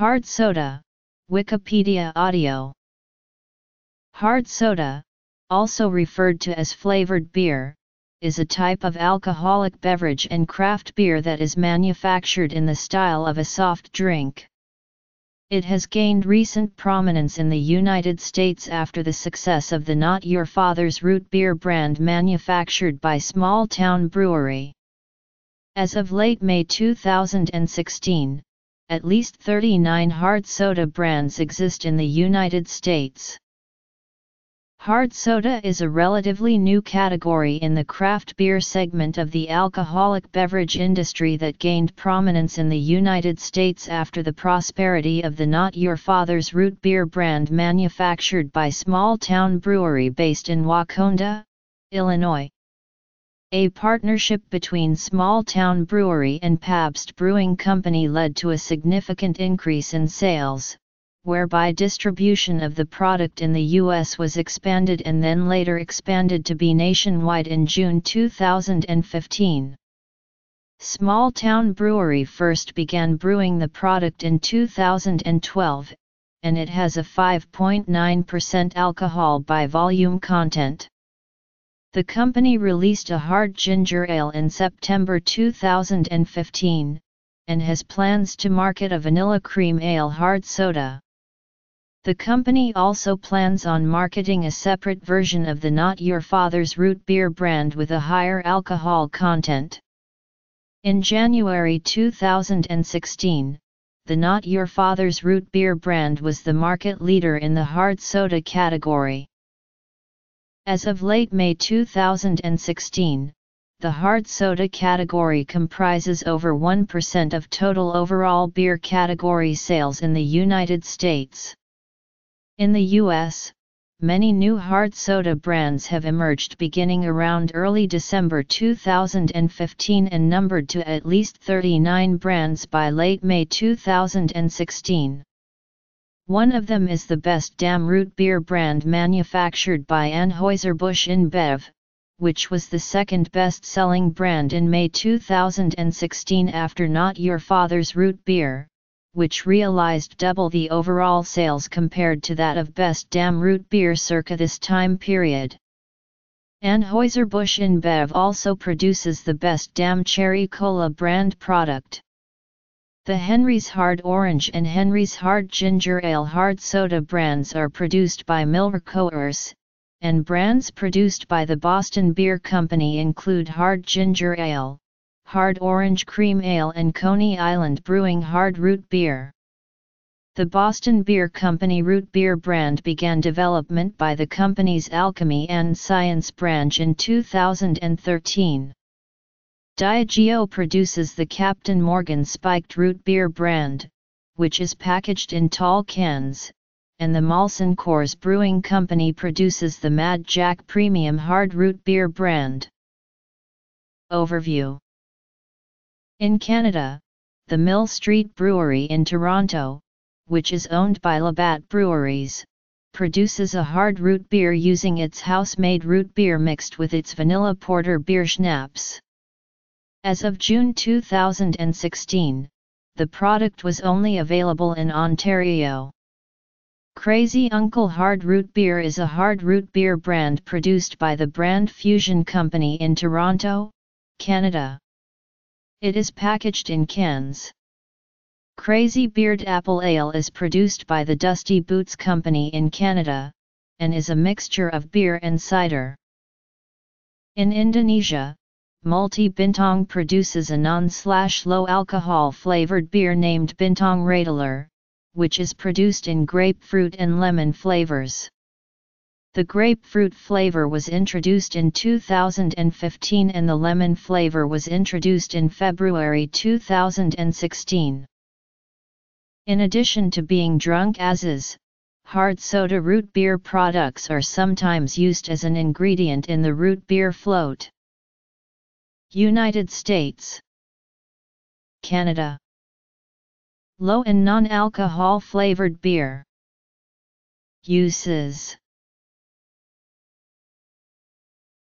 Hard soda, Wikipedia audio. Hard soda, also referred to as flavored beer, is a type of alcoholic beverage and craft beer that is manufactured in the style of a soft drink. It has gained recent prominence in the United States after the success of the Not Your Father's Root Beer brand manufactured by Small Town Brewery. As of late May 2016, at least 39 hard soda brands exist in the United States. Hard soda is a relatively new category in the craft beer segment of the alcoholic beverage industry that gained prominence in the United States after the prosperity of the Not Your Father's Root Beer brand manufactured by Small Town Brewery based in Waukonda, Illinois. A partnership between Small Town Brewery and Pabst Brewing Company led to a significant increase in sales, whereby distribution of the product in the U.S. was expanded and then later expanded to be nationwide in June 2015. Small Town Brewery first began brewing the product in 2012, and it has a 5.9% alcohol by volume content. The company released a hard ginger ale in September 2015, and has plans to market a vanilla cream ale hard soda. The company also plans on marketing a separate version of the Not Your Father's Root Beer brand with a higher alcohol content. In January 2016, the Not Your Father's Root Beer brand was the market leader in the hard soda category. As of late May 2016, the hard soda category comprises over 1% of total overall beer category sales in the United States. In the U.S., many new hard soda brands have emerged beginning around early December 2015 and numbered to at least 39 brands by late May 2016. One of them is the Best Damn Root Beer brand manufactured by Anheuser-Busch InBev, which was the second best-selling brand in May 2016 after Not Your Father's Root Beer, which realized double the overall sales compared to that of Best Damn Root Beer circa this time period. Anheuser-Busch InBev also produces the Best Damn Cherry Cola brand product. The Henry's Hard Orange and Henry's Hard Ginger Ale hard soda brands are produced by MillerCoors, and brands produced by the Boston Beer Company include Hard Ginger Ale, Hard Orange Cream Ale and Coney Island Brewing Hard Root Beer. The Boston Beer Company root beer brand began development by the company's Alchemy and Science branch in 2013. Diageo produces the Captain Morgan spiked root beer brand, which is packaged in tall cans, and the Molson Coors Brewing Company produces the Mad Jack Premium Hard Root Beer brand. Overview. In Canada, the Mill Street Brewery in Toronto, which is owned by Labatt Breweries, produces a hard root beer using its house-made root beer mixed with its vanilla porter beer schnapps. As of June 2016, the product was only available in Ontario. Crazy Uncle Hard Root Beer is a hard root beer brand produced by the Brand Fusion Company in Toronto, Canada. It is packaged in cans. Crazy Beard Apple Ale is produced by the Dusty Boots Company in Canada, and is a mixture of beer and cider. In Indonesia, Multi Bintang produces a non-low alcohol flavored beer named Bintang Radler, which is produced in grapefruit and lemon flavors. The grapefruit flavor was introduced in 2015 and the lemon flavor was introduced in February 2016. In addition to being drunk as is, hard soda root beer products are sometimes used as an ingredient in the root beer float. United States, Canada. Low and non-alcohol flavored beer. Uses.